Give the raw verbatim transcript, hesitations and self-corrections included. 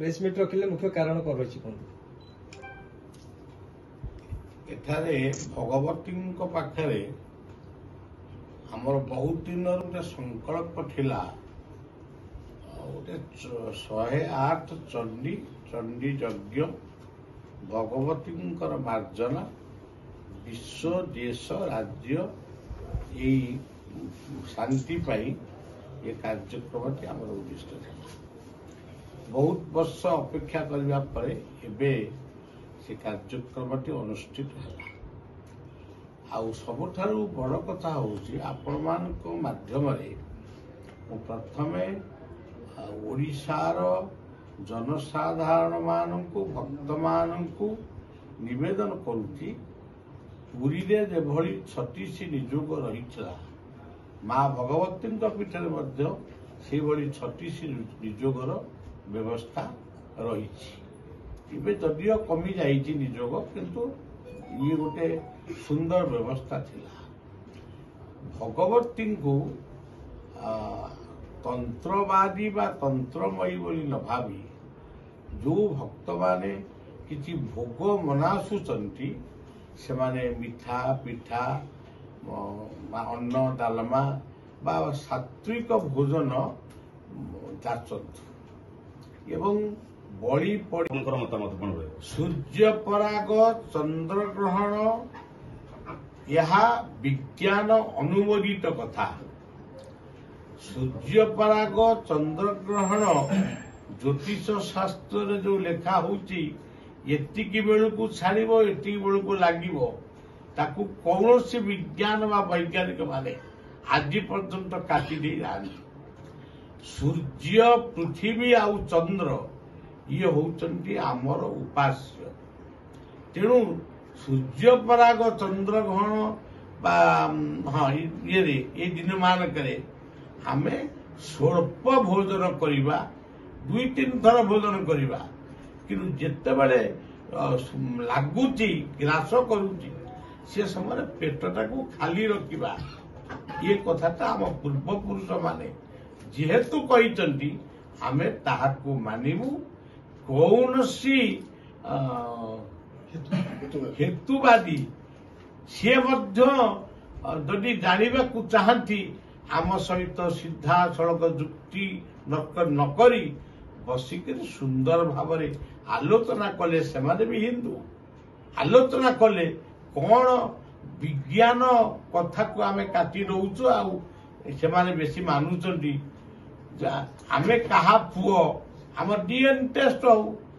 Press meet रखिले मुख्य कारण कौन रही कहु भगवती पाखे आमर बहुत दिन गोटे संकल्प थिला गोटे शहे आठ चंडी चंडी यज्ञ भगवती मार्जना विश्व देश राज्य शांति ये कार्यक्रम टी आम उद्दिष्ट बहुत वर्ष अपेक्षा करने एवं से कार्यक्रम टी अनुष्ठित है। सबुठार बड़ कथा हूँ आपण माध्यम प्रथम ओडिशार जनसाधारण मान को भक्त मान को निवेदन करूची पुरी रे जेभली छत्तीस नियोग रही माँ भगवती पीठर से भाई छत्तीस निजोगर व्यवस्था रही जदिव कमी जाइए निजोग किंतु ये गोटे सुंदर व्यवस्था थिला। भगवती को तंत्रवादी बा तंत्रमयी बोली न भावी जो भक्त माने किसी भोग मनासुचंती से माने मिठा पिठा अन्न डालमा बा सात्विक भोजन जाचंतु एवं बड़ी पड़ी मतामत सूर्य पराग चंद्र ग्रहण यह विज्ञान अनुमोदित कथा। सूर्य पराग चंद्र ग्रहण ज्योतिष शास्त्र जो लेखा होती एतिकी बेलू छाड़ब एति बेलू लगे ताकू कौन सी विज्ञान व वैज्ञानिक माने आज पर्यंत काटी ना। सूर्य पृथ्वी आ चंद्र ये होती आमर उपास्य तेणु सूर्य पराग चंद्र ग्रहण हाँ ये ये दिन मानक आमे स्वल्प भोजन करवा दुई तीन थर भोजन करवा किंतु जिते बड़े लगुच ग्रास करुची से समय पेटटा को खाली रखा ये कथाटा आम पूर्वपुरुष माने जेहेतु कहते आमे ताहाको मानिबू कौन सी हेतुवादी सी जदि जाना चाहती आम सहित सीधा सड़क जुक्ति नकरी बसिक सुंदर भाव आलोचना कले से भी हिंदू आलोचना कले कौन विज्ञान कथा को आम काटी नौचु आने बेस मानुंट आम क्या पुओ आम डीएन टेस्ट हूँ